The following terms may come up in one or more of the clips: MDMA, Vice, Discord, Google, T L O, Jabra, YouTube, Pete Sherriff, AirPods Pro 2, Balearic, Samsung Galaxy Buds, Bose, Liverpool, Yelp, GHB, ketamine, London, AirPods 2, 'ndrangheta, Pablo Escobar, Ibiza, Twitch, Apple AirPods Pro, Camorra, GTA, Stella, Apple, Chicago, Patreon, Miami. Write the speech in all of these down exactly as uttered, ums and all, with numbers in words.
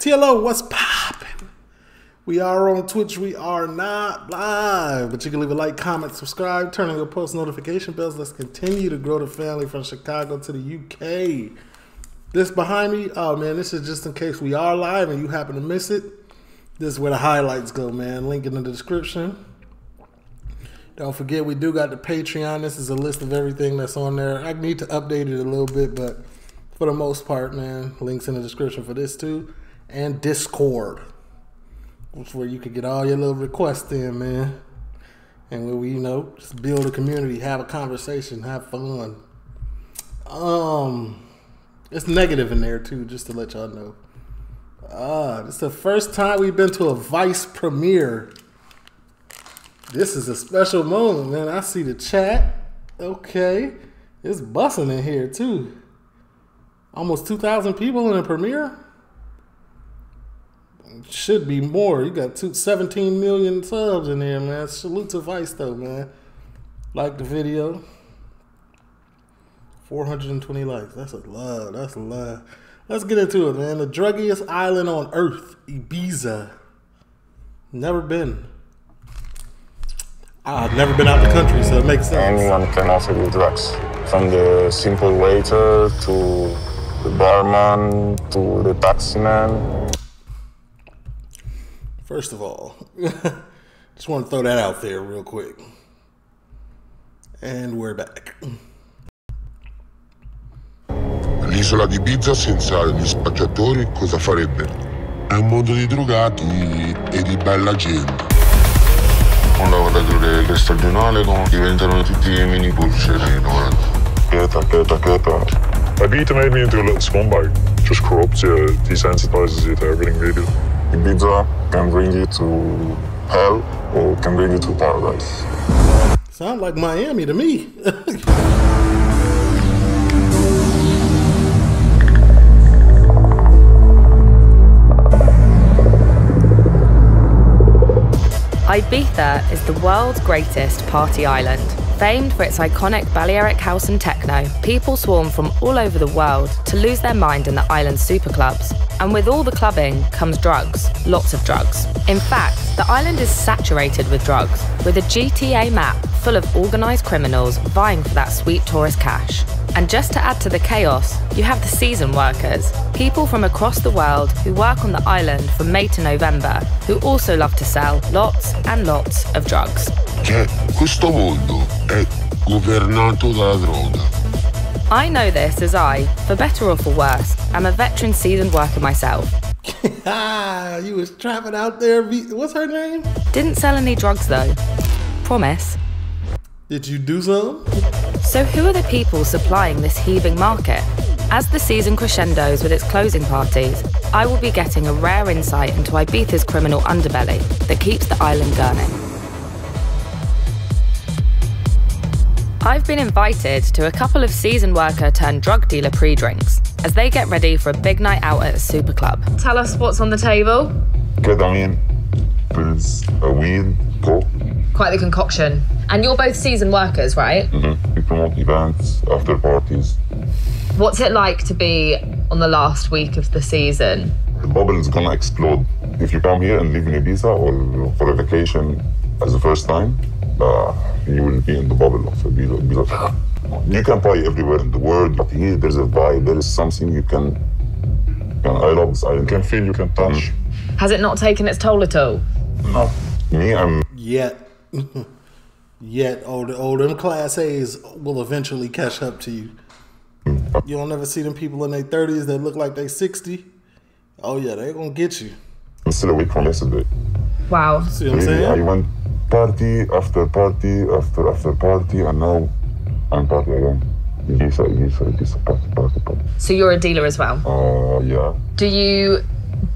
T L O, what's poppin'? We are on Twitch, we are not live, but you can leave a like, comment, subscribe, turn on your post notification bells. Let's continue to grow the family from Chicago to the U K. This behind me, oh man, this is just in case we are live and you happen to miss it. This is where the highlights go, man. Link in the description. Don't forget, we do got the Patreon. This is a list of everything that's on there. I need to update it a little bit, but for the most part, man, links in the description for this too. And Discord, which is where you can get all your little requests in, man. And where we, you know, just build a community, have a conversation, have fun. Um, it's negative in there too, just to let y'all know. Ah, it's the first time we've been to a Vice premiere. This is a special moment, man. I see the chat. Okay. It's busting in here, too. Almost two thousand people in a premiere? It should be more. You got two, seventeen million subs in here, man. Salute to Vice, though, man. Like the video. four hundred twenty likes. That's a lot. That's a lot. Let's get into it, man. The druggiest island on earth, Ibiza. Never been. I've never been out of the country, so it makes sense. Anyone can offer you drugs. From the simple waiter to the barman to the taxi man. First of all, just want to throw that out there real quick. And we're back. L'isola di Ibiza senza gli spacciatori cosa farebbe? È un mondo di drogati e di bella gente. Con la guardatura del stagionale diventano tutti mini pulceri. Keta, keta, keta. Ibiza made me into a little scumbag. Just corrupts you, desensitizes you to everything we do. Ibiza can bring you to hell or can bring you to paradise. Sound like Miami to me. Ibiza is the world's greatest party island. Famed for its iconic Balearic house and techno, people swarm from all over the world to lose their mind in the island's superclubs. And with all the clubbing comes drugs, lots of drugs. In fact, the island is saturated with drugs, with a G T A map full of organised criminals vying for that sweet tourist cash. And just to add to the chaos, you have the season workers, people from across the world who work on the island from May to November, who also love to sell lots and lots of drugs. Questo mondo è governato dalla droga. I know this as I, for better or for worse, am a veteran seasoned worker myself. Ah, you was trapping out there. What's her name? Didn't sell any drugs though. Promise. Did you do so? So who are the people supplying this heaving market? As the season crescendos with its closing parties, I will be getting a rare insight into Ibiza's criminal underbelly that keeps the island gurning. I've been invited to a couple of season worker turned drug dealer pre-drinks as they get ready for a big night out at a super club. Tell us what's on the table. Ketamine, pills, a weed, coke. Quite the concoction. And you're both season workers, right? Mm-hmm. We promote events, after parties. What's it like to be on the last week of the season? The bubble is gonna explode. If you come here and live in Ibiza or for a vacation as the first time, uh, you will be in the bubble of Ibiza. Ibiza. You can party everywhere in the world, but here there's a vibe, there is something you can, can I love this island, you can feel, you can touch. Has it not taken its toll at all? No. Me, I'm... Yeah. Yet, oh, the, oh, them class A's will eventually catch up to you. You don't ever see them people in their thirties that look like they sixty. Oh yeah, they gonna get you. I'm still awake from yesterday. Wow. See what I'm saying? I went party after party after after party, and now I'm party again. Ibiza, Ibiza, Ibiza, party, party, party. So you're a dealer as well? Uh, yeah. Do you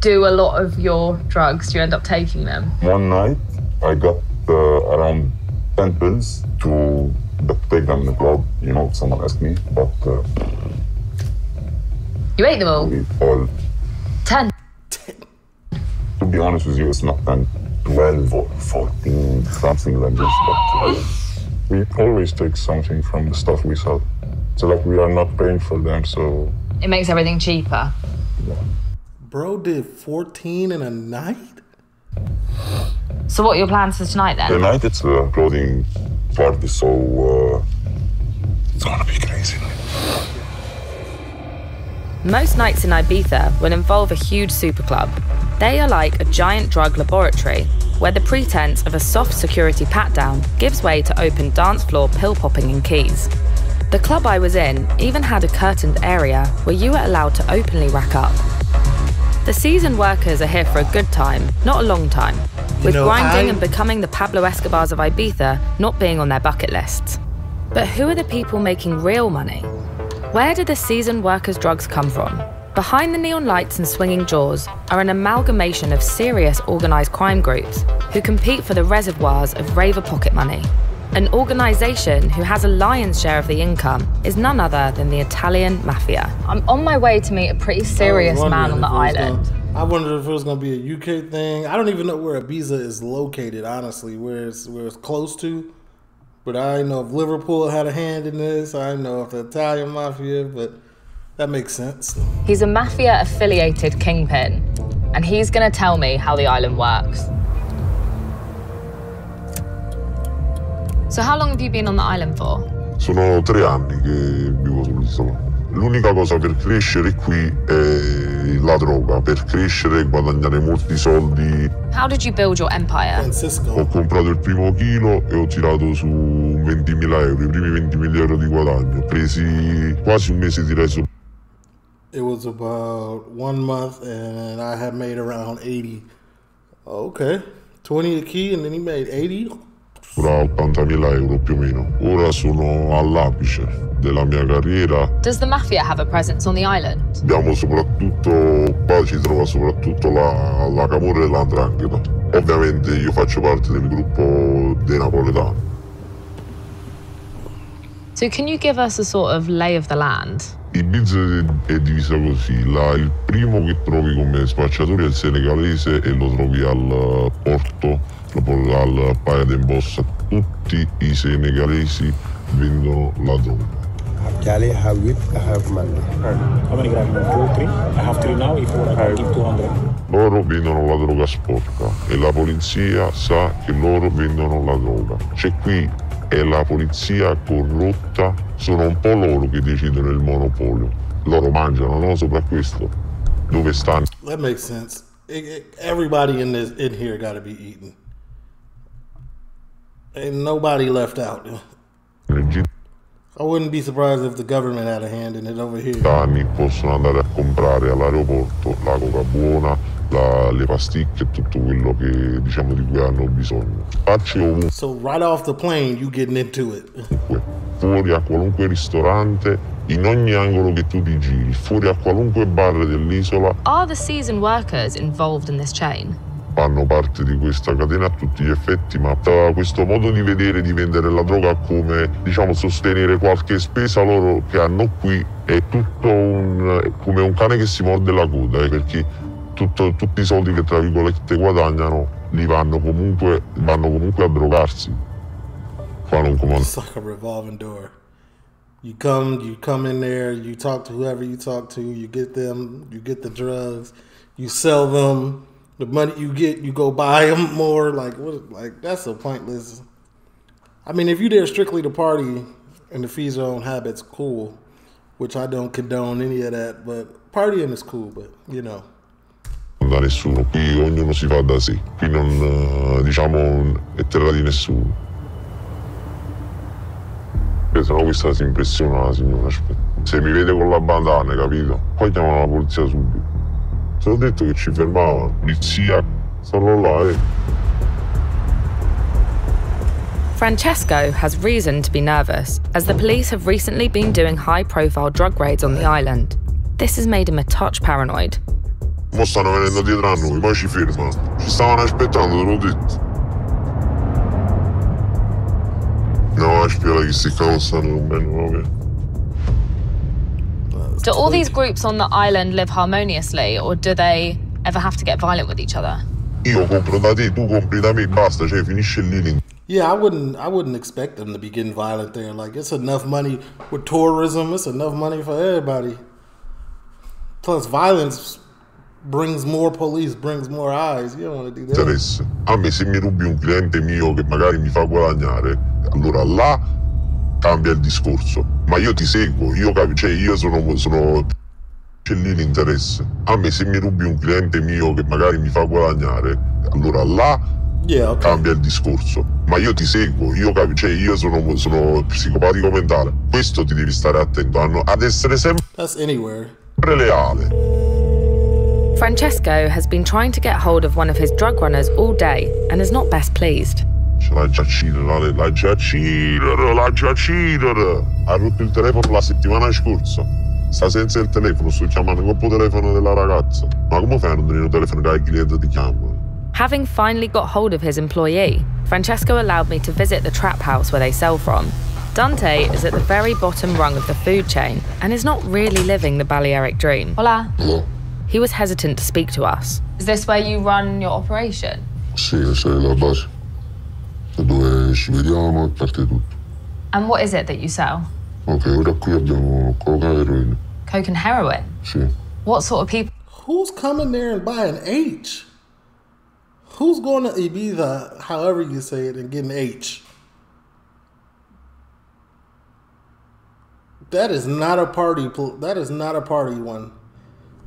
do a lot of your drugs? Do you end up taking them? One night, I got uh, around ten pills to take them in the club, you know, someone asked me, but... Uh, you ate them all? All. Ten? Ten. To be honest with you, it's not ten, twelve or fourteen, something like this, but uh, we always take something from the stuff we sell. So like we are not paying for them, so... It makes everything cheaper. Yeah. Bro did fourteen in a night? So what are your plans for tonight then? Tonight it's the clothing party, so uh, it's gonna be crazy. Most nights in Ibiza will involve a huge superclub. They are like a giant drug laboratory, where the pretense of a soft security pat-down gives way to open dance floor pill-popping and keys. The club I was in even had a curtained area where you were allowed to openly rack up. The seasoned workers are here for a good time, not a long time, with you know, grinding I... and becoming the Pablo Escobars of Ibiza not being on their bucket lists. But who are the people making real money? Where do the seasoned workers' drugs come from? Behind the neon lights and swinging jaws are an amalgamation of serious organised crime groups who compete for the reservoirs of raver pocket money. An organisation who has a lion's share of the income is none other than the Italian mafia. I'm on my way to meet a pretty serious man on the island. Gonna, I wondered if it was going to be a U K thing. I don't even know where Ibiza is located, honestly, where it's, where it's close to. But I didn't know if Liverpool had a hand in this. I didn't know if the Italian mafia, but that makes sense. He's a mafia-affiliated kingpin, and he's going to tell me how the island works. So how long have you been on the island for? Sono tre anni che vivo sull'isola. L'unica cosa per crescere qui è la droga. Per crescere e guadagnare molti soldi. How did you build your empire? Francisco. Ho comprato il primo chilo e ho tirato su ventimila euro, i primi ventimila euro di guadagno. Ho presi quasi un mese di reso. It was about one month and I had made around eighty. Okay, twenty a key and then he made eighty. Ora ottantamila euro più o meno. Ora sono all'apice della mia carriera. Does the mafia have a presence on the island? Abbiamo soprattutto, qua ci trova soprattutto la, la Camorra e la 'ndrangheta. Ovviamente io faccio parte del gruppo dei napoletani. So can you give us a sort of lay of the land? Ibiza è divisa così. La, il primo che trovi come spacciatore è il senegalese e lo trovi al porto. Al Paia d'Embossa tutti I senegalesi vendono la droga. I have whip, I have money. How many grams? Two, three? I have three now, if I can give two hundred. Loro vendono la droga sporca e la polizia sa che loro vendono la droga. C'è qui è la polizia corrotta, sono un po' loro che decidono il monopolio. Loro mangiano, no? Sopra questo. Dove stanno? That makes sense. It, it, everybody in, this, in here gotta be eaten. Ain't nobody left out. I wouldn't be surprised if the government had a hand in it over here. Danni possono andare a comprare all'aeroporto la coca buona, la, le pasticche e tutto quello che diciamo di cui hanno bisogno. Faccio So right off the plane you getting into it. Fuori a qualunque ristorante, in ogni angolo che tu ti giri, fuori a qualunque bar dell'isola. Are the seasoned workers involved in this chain? Fanno parte di questa catena a tutti gli effetti, ma questo modo di vedere, di vendere la droga come, diciamo, sostenere qualche spesa loro che hanno qui è tutto un, è come un cane che si morde la coda, eh, perché tutto, tutti I soldi che tra virgolette guadagnano li vanno comunque, vanno comunque a drogarsi. Fanno un comando. It's like a revolving door. You come, you come in there, you talk to whoever you talk to, you get them, you get the drugs, you sell them. The money you get, you go buy them more. Like, what? Like that's a pointless. I mean, if you're there strictly to party and to feed your own habits, cool. Which I don't condone any of that, but partying is cool. But you know. Da nessuno qui, ognuno si fa da sé. Qui non, diciamo, è terra di nessuno. Sennò questa si impressiona la signora. Se mi vede con la bandana, capito? Poi chiamano la polizia subito. Te l'ho detto che ci fermava, polizia, sono là, eh. Francesco has reason to be nervous, as the police have recently been doing high-profile drug raids on the island. This has made him a touch paranoid. Mo stanno venendo dietro a noi, poi ci fermano. Ci stavano aspettando, te l'ho detto. No, I feel like it's the Do all these groups on the island live harmoniously, or do they ever have to get violent with each other? Yeah, I wouldn't. I wouldn't expect them to be getting violent there. Like, it's enough money with tourism. It's enough money for everybody. Plus, violence brings more police, brings more eyes. You don't want to do that. Interesse. A me se mi rubi un cliente mio che magari mi fa guadagnare, allora là cambia il discorso. Ma io ti seguo, io capisco, cioè io sono, sono c'è lì l'interesse. A me se mi rubi un cliente mio che magari mi fa guadagnare, allora là yeah, okay. cambia il discorso. Ma io ti seguo, io capisco, cioè io sono, sono psicopatico mentale. Questo ti devi stare attento a no, ad essere sempre leale. Francesco has been trying to get hold of one of his drug runners all day and is not best pleased. La giacirare, la giacirare, la giacirare. Ha rotto il telefono la settimana scorsa. Sta senza il telefono, sto chiamando col telefono della ragazza. Ma come fai a non tenere il telefono che il cliente ti chiama? Having finally got hold of his employee, Francesco allowed me to visit the trap house where they sell from. Dante is at the very bottom rung of the food chain and is not really living the Balearic dream. Hola. Hello. He was hesitant to speak to us. Is this where you run your operation? Sì, questa è la base. Dove ci vediamo e parte tutto. And what is it that you sell? Ok, ora qui abbiamo coca e heroin. Coke and heroin? Sì. What sort of people? Who's coming there and buying H? Who's going to Ibiza, however you say it, and getting H? That is not a party. That is not a party one.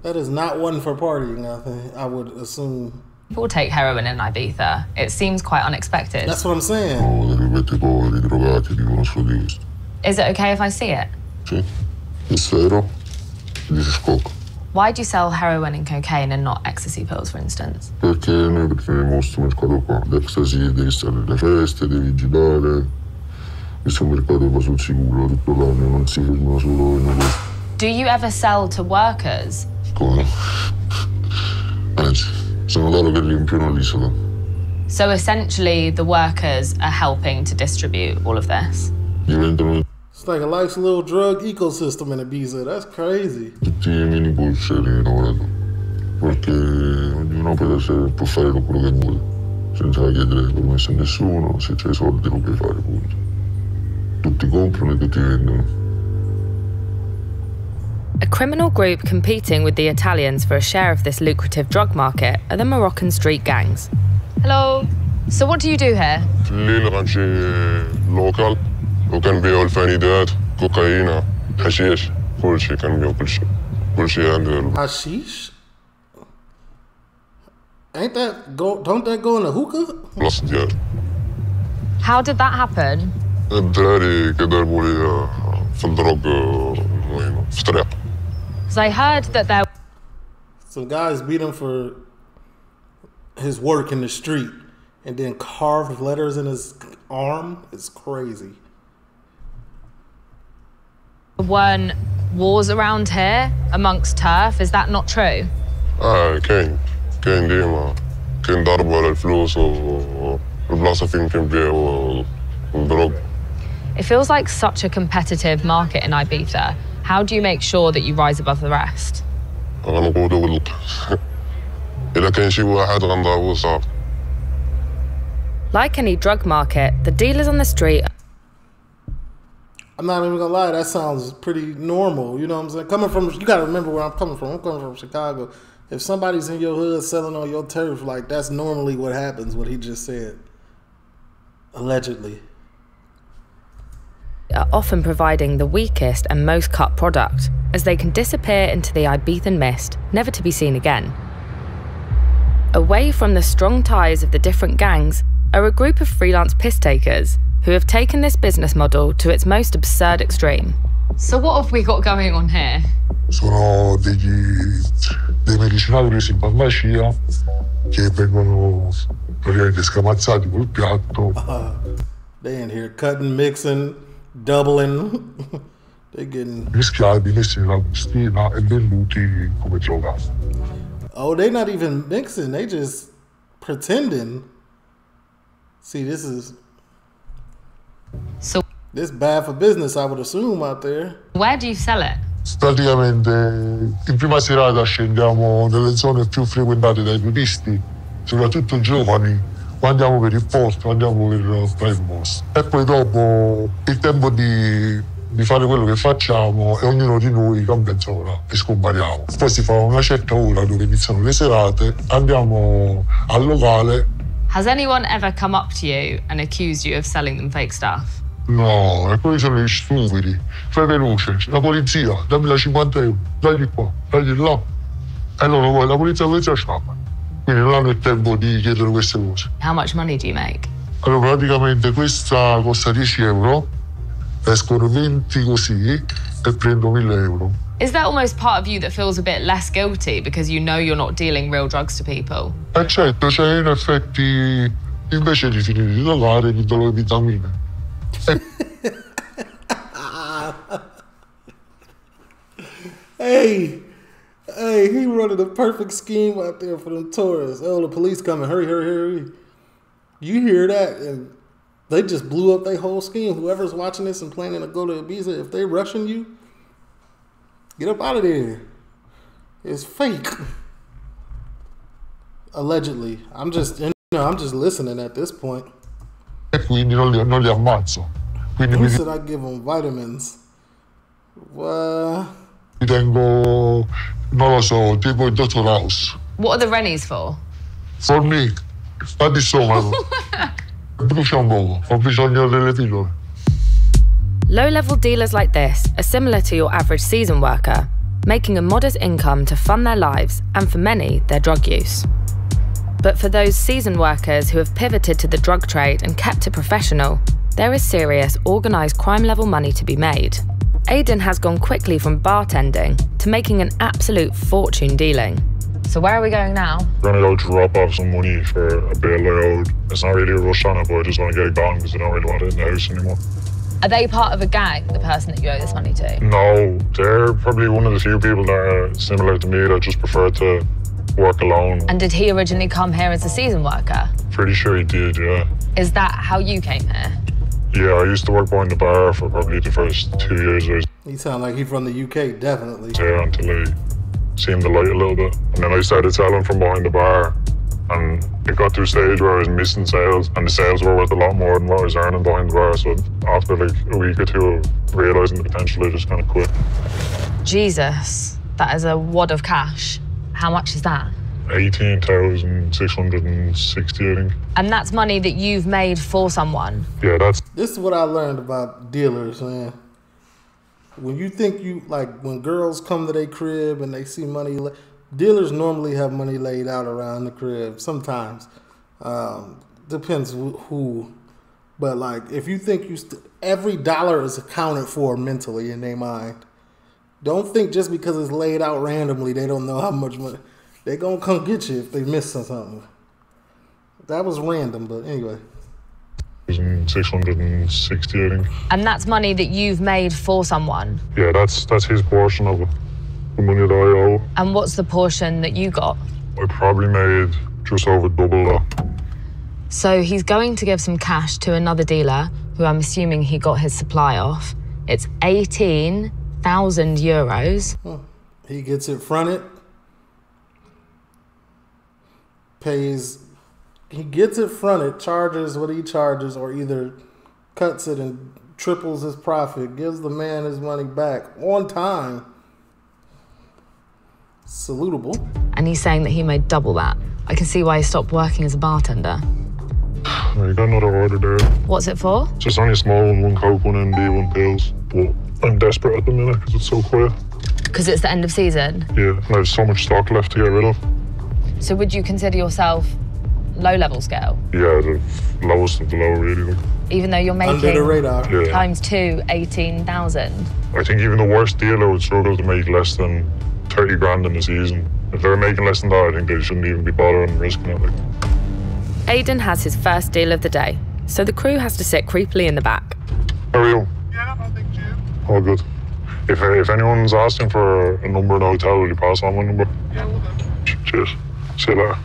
That is not one for partying, I think, I would assume. People take heroin in Ibiza. It seems quite unexpected. That's what I'm saying. Is it okay if I see it? Why do you sell heroin and cocaine and not ecstasy pills, for instance? Perché noi preferiamo questo mercato qua. L'ecstasy devi stare alle feste, devi girare. Questo mercato va sul sicuro, tutto l'anno, non si ferma solo in questo. Do you ever sell to workers? So essentially, the workers are helping to distribute all of this. It's like a life's little drug ecosystem in Ibiza. That's crazy. A criminal group competing with the Italians for a share of this lucrative drug market are the Moroccan street gangs. Hello. So what do you do here? Local. Can be all funny dirt, cocaine, hashish, bullshit can be bullshit. Bullshit. Hashish? Ain't that go? Don't that go in a hookah? Lost dirt. How did that happen? Drari kedar bolia, from drug. Because I heard that there... Some guys beat him for his work in the street and then carved letters in his arm. It's crazy. There weren't wars around here amongst turf. Is that not true? I can't. Can't do it. Can't do it. Can't do it. It feels like such a competitive market in Ibiza. How do you make sure that you rise above the rest? Like any drug market, the dealers on the street... I'm not even gonna lie, that sounds pretty normal, you know what I'm saying? Coming from, you gotta remember where I'm coming from. I'm coming from Chicago. If somebody's in your hood selling on your turf, like, that's normally what happens, what he just said. Allegedly. Are often providing the weakest and most cut product, as they can disappear into the Ibizan mist, never to be seen again. Away from the strong ties of the different gangs are a group of freelance piss takers who have taken this business model to its most absurd extreme. So what have we got going on here? Sono degli dei medicinali presi in farmacia che vengono praticamente scamazzati col piatto. They in here cutting, mixing, doubling. They getting mischiati, messi nella bustina e venduti come droga. Oh, they not even mixing, they just pretending. See, this is so this bad for business, I would assume, out there. Where do you sell it? Praticamente in prima serata scendiamo nelle zone più frequentate dai turisti, soprattutto giovani. Andiamo per il posto, andiamo per il mos. E poi dopo il tempo di di fare quello che facciamo e ognuno di noi cambia zona e scompariamo. Poi si fa una certa ora dove iniziano le serate, andiamo al locale. Has anyone ever come up to you and accused you of selling them fake stuff? No, e quelli sono gli stupidi. Fai veloce, la polizia, dammi la cinquanta euro, dagli qua, dagli là. E allora poi la polizia la sciappa. Quindi non hanno il tempo di chiedere queste cose. How much money do you make? Allora praticamente questa costa dieci euro, escono venti così e prendo mille euro. Is that almost part of you that feels a bit less guilty because you know you're not dealing real drugs to people? Eh certo, cioè in effetti invece di finire di lavare gli do le vitamine. Hey, hey, he running the perfect scheme out there for the tourists. Oh, the police coming, hurry, hurry, hurry. You hear that and they just blew up their whole scheme. Whoever's watching this and planning to go to Ibiza, if they rushing you, get up out of there. It's fake. Allegedly. I'm just, you know, I'm just listening at this point. E quindi non li, non li ammazzo. Quindi mi, I give them vitamins? What? Mi tengo, non lo so, tipo il Doctor House. What are the Rennies for? For me, fa di stomaco. Brucia un poco, ho bisogno delle pillole. Low-level dealers like this are similar to your average season worker, making a modest income to fund their lives and, for many, their drug use. But for those seasoned workers who have pivoted to the drug trade and kept it professional, there is serious, organised crime-level money to be made. Aidan has gone quickly from bartending to making an absolute fortune dealing. So where are we going now? We're gonna go drop off some money for a bailout. It's not really a rush on it, but I just want to get it gone because I don't really want it in the house anymore. Are they part of a gang, the person that you owe this money to? No, they're probably one of the few people that are similar to me that just prefer to work alone. And did he originally come here as a season worker? Pretty sure he did, yeah. Is that how you came here? Yeah, I used to work behind the bar for probably the first two years. Or he sound like he's from the U K, definitely. Yeah, until he seen the light a little bit. And then I started selling from behind the bar. And it got to a stage where I was missing sales, and the sales were worth a lot more than what I was earning behind the bar. So after like a week or two of realising the potential, I just kind of quit. Jesus, that is a wad of cash. How much is that? eighteen thousand six hundred sixty, I think. And that's money that you've made for someone? Yeah, that's... This is what I learned about dealers, man. When you think you, like, when girls come to their crib and they see money, dealers normally have money laid out around the crib, sometimes. Um, depends who. But, like, if you think you... St every dollar is accounted for mentally in their mind. Don't think just because it's laid out randomly, they don't know how much money. They gonna come get you if they miss something. That was random, but anyway. six hundred sixty, I think. And that's money that you've made for someone? Yeah, that's that's his portion of the money that I owe. And what's the portion that you got? I probably made just over double that. So he's going to give some cash to another dealer, who I'm assuming he got his supply off. It's eighteen thousand euros. Huh. He gets it fronted. Pays, he gets it fronted, charges what he charges, or either cuts it and triples his profit, gives the man his money back on time. Salutable. And he's saying that he made double that. I can see why he stopped working as a bartender. You got another order there. What's it for? It's just only a small one, one Coke, one M D, one pills. But I'm desperate at the minute because it's so quiet. Because it's the end of season? Yeah, and I have so much stock left to get rid of. So would you consider yourself low-level scale? Yeah, the lowest of the low, really. Even though you're making... Under the radar. Yeah. Times two, eighteen thousand. I think even the worst dealer would struggle to make less than thirty grand in a season. If they're making less than that, I think they shouldn't even be bothering and risking it. Aidan has his first deal of the day, so the crew has to sit creepily in the back. How are you? Yeah, I think you. All good. If, if anyone's asking for a number in a hotel, will you pass on my number? Yeah, we'll do. Cheers. See you later.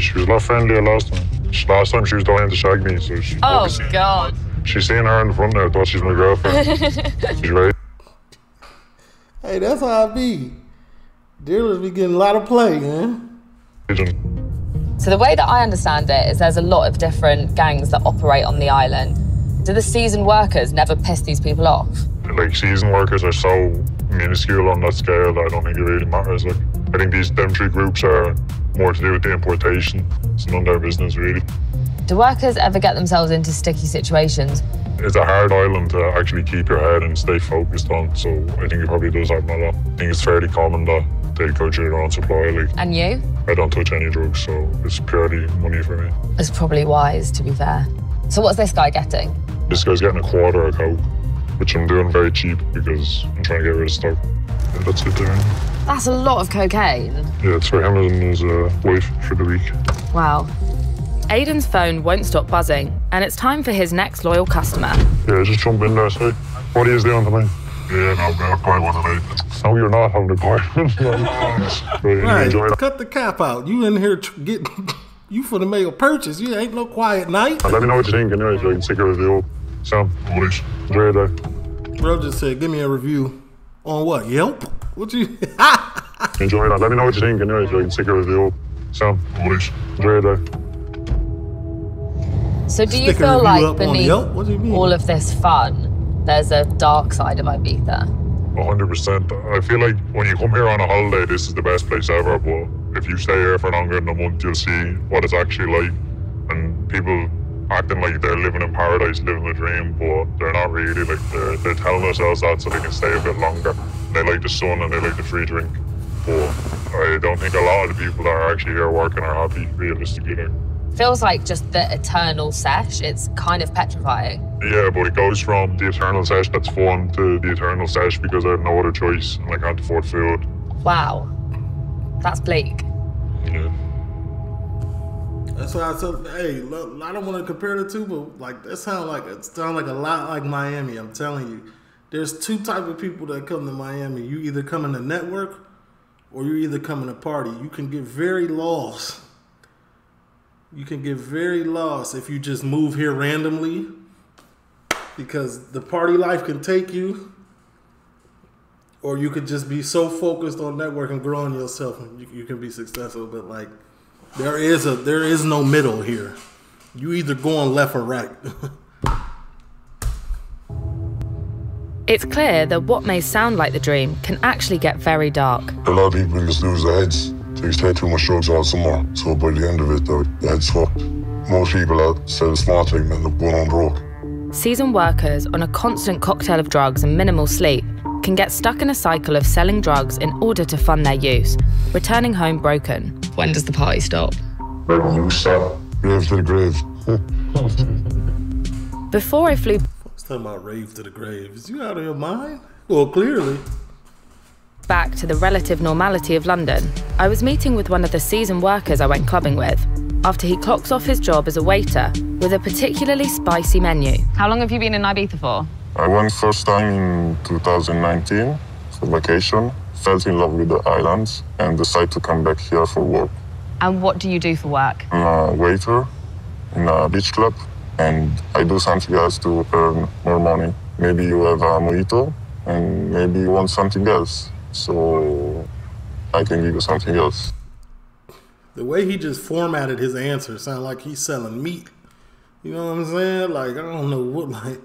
She was a lot friendlier last time. She, last time she was dying to shag me, so she... Oh, God. She's seeing her in the front now, thought she's my girlfriend. She's right. Hey, that's how I be. Dealers be getting a lot of play, man. So the way that I understand it is there's a lot of different gangs that operate on the island. Do the seasoned workers never piss these people off? Like, seasoned workers are so minuscule on that scale that I don't think it really matters. Like, I think these them three groups are more to do with the importation. It's none of their business, really. Do workers ever get themselves into sticky situations? It's a hard island to actually keep your head and stay focused on, so I think it probably does happen a lot. I think it's fairly common that they go through their own supply. Like, and you? I don't touch any drugs, so it's purely money for me. It's probably wise, to be fair. So what's this guy getting? This guy's getting a quarter of coke, which I'm doing very cheap because I'm trying to get rid of stock. Yeah, that's it there. That's a lot of cocaine. Yeah, it's for him and his uh, wife for the week. Wow. Aidan's phone won't stop buzzing, and it's time for his next loyal customer. Yeah, just jump in there, say, what are you doing tonight? Yeah, no, I'm quite one tonight. No, you're not having a party. Right, cut the cap out. You in here getting... You for the mail purchase. You ain't no quiet night. Let me know what you think anyway, if you can take a review. So, please, enjoy your day. Bro just said, give me a review. On what, Yelp? What you... Enjoy that. Let me know what you think anyway, if you can take a review. So, please, enjoy your day. So do you feel like beneath all of this fun, there's a dark side of Ibiza? one hundred percent. I feel like when you come here on a holiday, this is the best place ever, but if you stay here for longer than a month, you'll see what it's actually like. And people acting like they're living in paradise, living a dream, but they're not really. Like, they're, they're telling themselves that so they can stay a bit longer. They like the sun and they like the free drink, but I don't think a lot of the people that are actually here working are happy, realistically. Like, feels like just the eternal sesh. It's kind of petrifying. Yeah, but it goes from the eternal sesh that's fun to the eternal sesh because I have no other choice and I can't afford food. Wow, that's bleak. Yeah. That's why I said, hey, look, I don't want to compare the two, but like that sounds like it sounds like a lot like Miami. I'm telling you, there's two type of people that come to Miami. You either come in a network, or you either come in a party. You can get very lost. You can get very lost if you just move here randomly, because the party life can take you, or you could just be so focused on network and growing yourself and you, you can be successful. But like, there is a there is no middle here. You either going left or right. It's clear that what may sound like the dream can actually get very dark. A lot of people just lose their heads. They take too much drugs out somewhere, so by the end of it, their head's fucked. Most people that sell smart things end up going on drug. Seasoned workers on a constant cocktail of drugs and minimal sleep can get stuck in a cycle of selling drugs in order to fund their use, returning home broken. When does the party stop? Right when you stop. Rave to the grave. Before I flew... I was talking about rave to the grave. Is you out of your mind? Well, clearly. Back to the relative normality of London, I was meeting with one of the seasoned workers I went clubbing with after he clocks off his job as a waiter with a particularly spicy menu. How long have you been in Ibiza for? I went first time in two thousand nineteen for vacation, fell in love with the islands and decided to come back here for work. And what do you do for work? I'm a waiter in a beach club and I do something else to earn more money. Maybe you have a mojito and maybe you want something else. So I can give you something else. The way he just formatted his answer sounded like he's selling meat. You know what I'm saying? Like, I don't know what, like,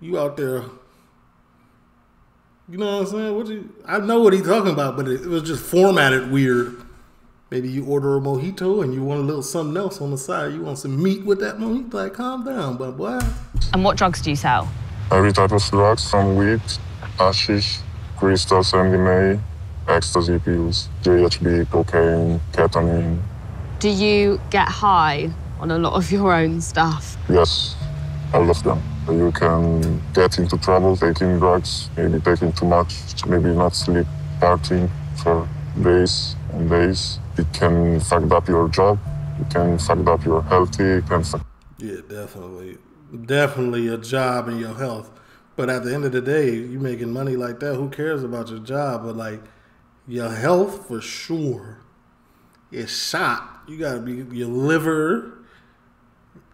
you out there. You know what I'm saying? What you, I know what he's talking about, but it, it was just formatted weird. Maybe you order a mojito and you want a little something else on the side. You want some meat with that mojito? Like, calm down, but boy. And what drugs do you sell? Every type of drugs, from weed, hashish, crystals, M D M A, ecstasy pills, G H B, cocaine, ketamine. Do you get high on a lot of your own stuff? Yes, all of them. You can get into trouble taking drugs, maybe taking too much, maybe not sleep, partying for days and days. It can fuck up your job, it can fuck up your health, it can fuck... Yeah, definitely. Definitely a job and your health. But at the end of the day, you making money like that, who cares about your job? But like, your health for sure is shot. You gotta be, your liver,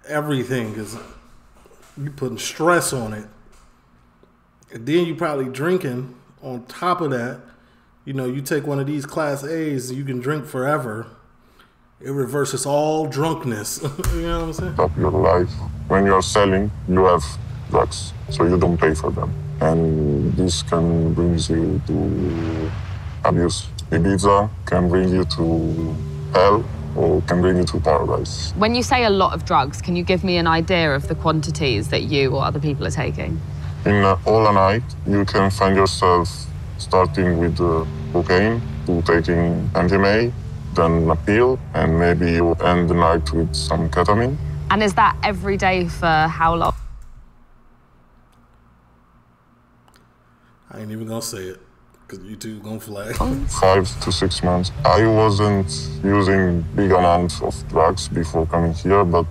everything, because you're putting stress on it. And then you probably drinking on top of that. You know, you take one of these class A's, you can drink forever. It reverses all drunkenness. You know what I'm saying? That your life, when you're selling, you have drugs, so you don't pay for them. And this can bring you to abuse. Ibiza can bring you to hell or can bring you to paradise. When you say a lot of drugs, can you give me an idea of the quantities that you or other people are taking? In uh, all a night, you can find yourself starting with uh, cocaine, to taking M D M A, then a pill, and maybe you end the night with some ketamine. And is that every day for how long? I ain't even gonna say it, because YouTube gonna flag. Five to six months. I wasn't using big amounts of drugs before coming here, but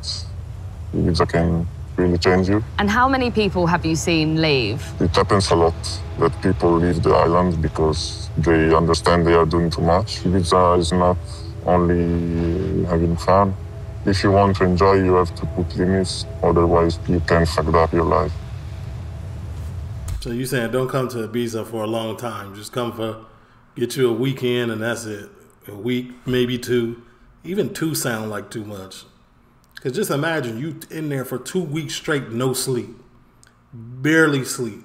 Ibiza can really change you. And how many people have you seen leave? It happens a lot that people leave the island because they understand they are doing too much. Ibiza is not only having fun. If you want to enjoy, you have to put limits, otherwise you can fuck up your life. So you're saying don't come to Ibiza for a long time. Just come for, get you a weekend and that's it. A week, maybe two. Even two sound like too much. Because just imagine you in there for two weeks straight, no sleep. Barely sleep.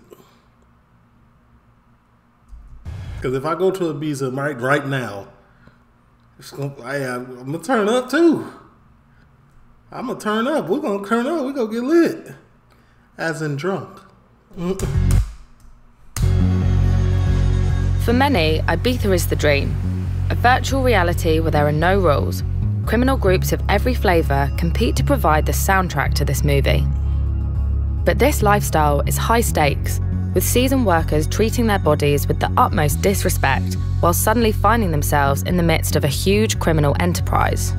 Because if I go to Ibiza right, right now, it's gonna, I, I'm going to turn up too. I'm going to turn up. We're going to turn up. We're going to get lit. As in drunk. For many, Ibiza is the dream. A virtual reality where there are no rules. Criminal groups of every flavour compete to provide the soundtrack to this movie. But this lifestyle is high stakes, with seasoned workers treating their bodies with the utmost disrespect while suddenly finding themselves in the midst of a huge criminal enterprise.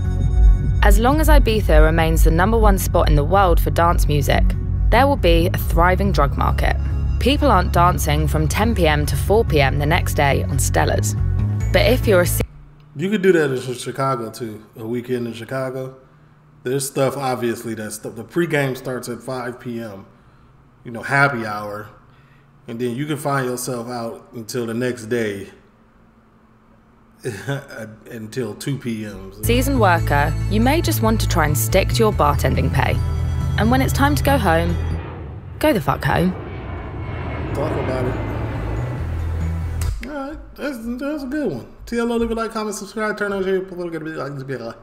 As long as Ibiza remains the number one spot in the world for dance music, there will be a thriving drug market. People aren't dancing from ten p m to four p m the next day on Stella's. But if you're a... You could do that in Chicago, too. A weekend in Chicago. There's stuff, obviously, that stuff. The pregame starts at five p m You know, happy hour. And then you can find yourself out until the next day. Until two p m Seasoned worker, you may just want to try and stick to your bartending pay. And when it's time to go home, go the fuck home. Talk about it. All right, that's, that's a good one. T L O, leave a like, comment, subscribe, turn on your political.